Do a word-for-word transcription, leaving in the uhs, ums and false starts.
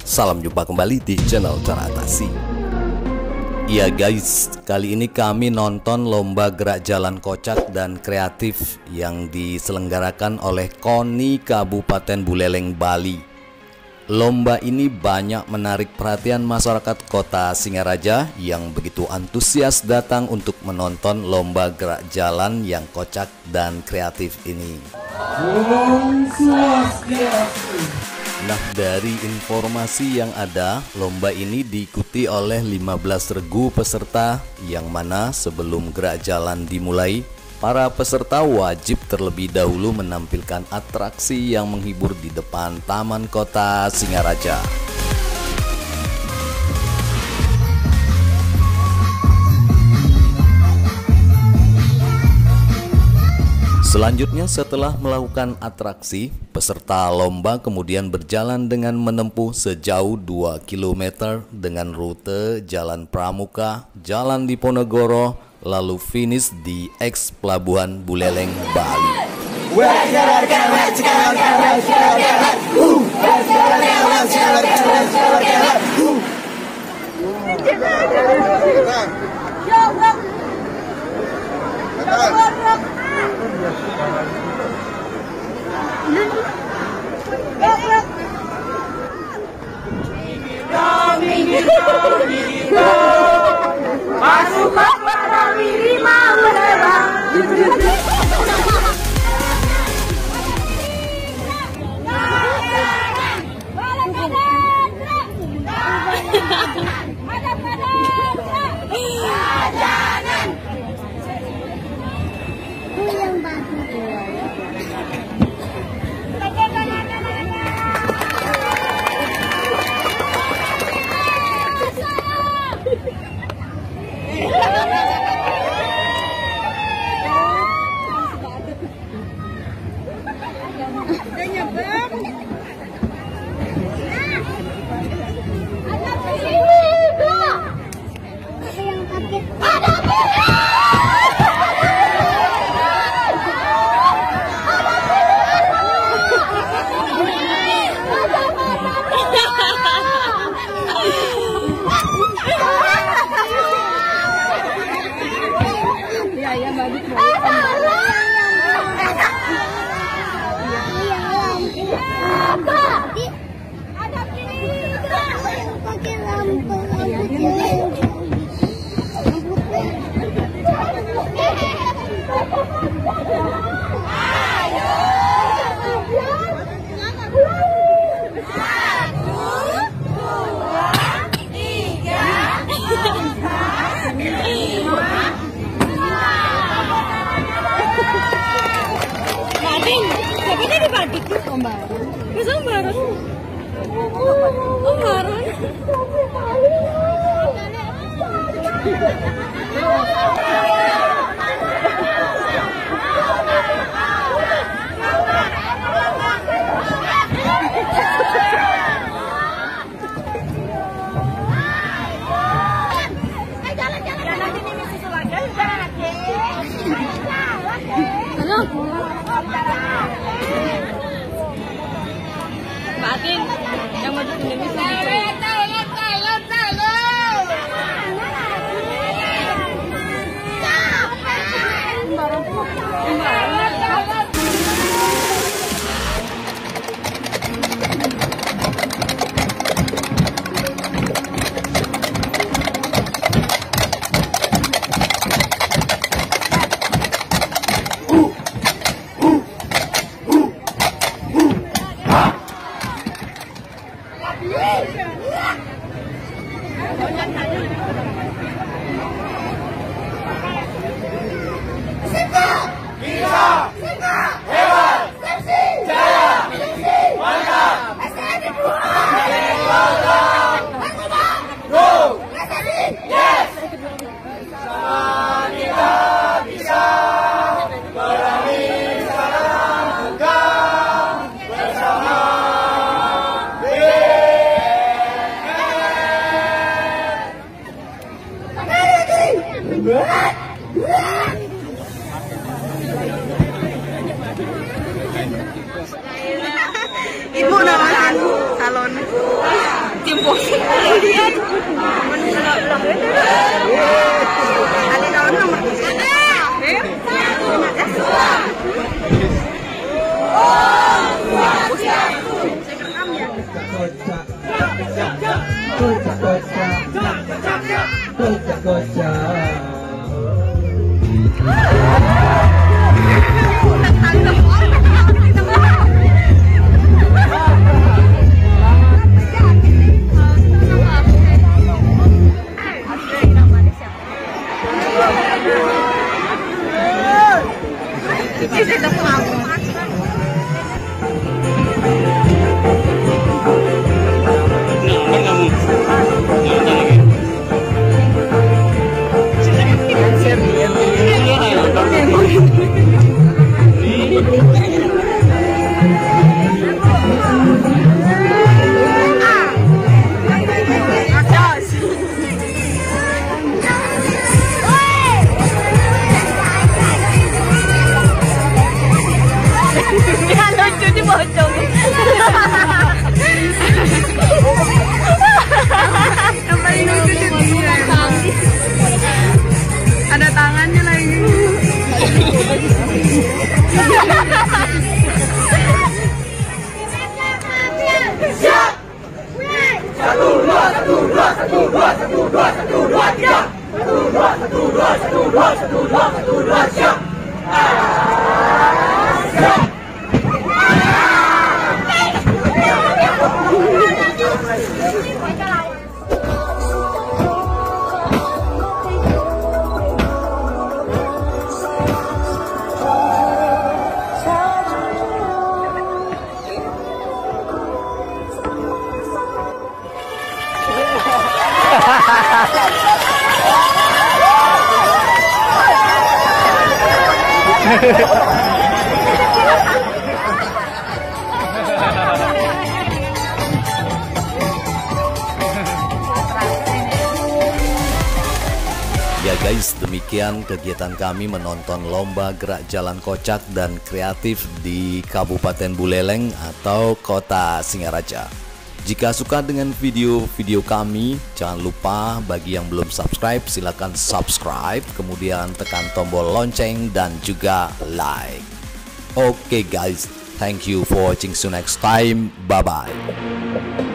Salam jumpa kembali di channel Cara Atasi. Iya guys, kali ini kami nonton lomba gerak jalan kocak dan kreatif yang diselenggarakan oleh Koni Kabupaten Buleleng, Bali. Lomba ini banyak menarik perhatian masyarakat kota Singaraja yang begitu antusias datang untuk menonton lomba gerak jalan yang kocak dan kreatif ini. Nah, dari informasi yang ada, lomba ini diikuti oleh lima belas regu peserta, yang mana sebelum gerak jalan dimulai, para peserta wajib terlebih dahulu menampilkan atraksi yang menghibur di depan Taman Kota Singaraja. Selanjutnya, setelah melakukan atraksi, peserta lomba kemudian berjalan dengan menempuh sejauh dua kilometer dengan rute Jalan Pramuka, Jalan Diponegoro, lalu finish di Eks Pelabuhan Buleleng, Bali. What? What? Salon, salon. Timpos. Ya guys, demikian kegiatan kami menonton lomba gerak jalan kocak dan kreatif di Kabupaten Buleleng atau Kota Singaraja. Jika suka dengan video-video kami, jangan lupa bagi yang belum subscribe silakan subscribe, kemudian tekan tombol lonceng dan juga like. Oke guys, thank you for watching, see you next time, bye bye.